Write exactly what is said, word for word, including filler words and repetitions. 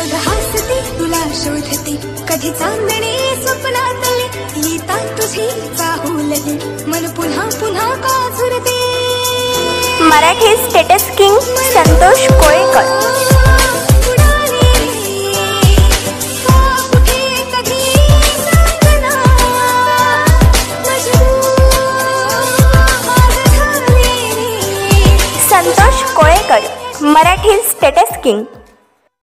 बघ हसते तुला शोधते कधी चांदणे स्वप्नातले येता तुझी चाहूलले मन पुन्हा पुन्हा का झुरते। Marathi status king Santosh Kolekar. Santosh Kolekar Marathi status king.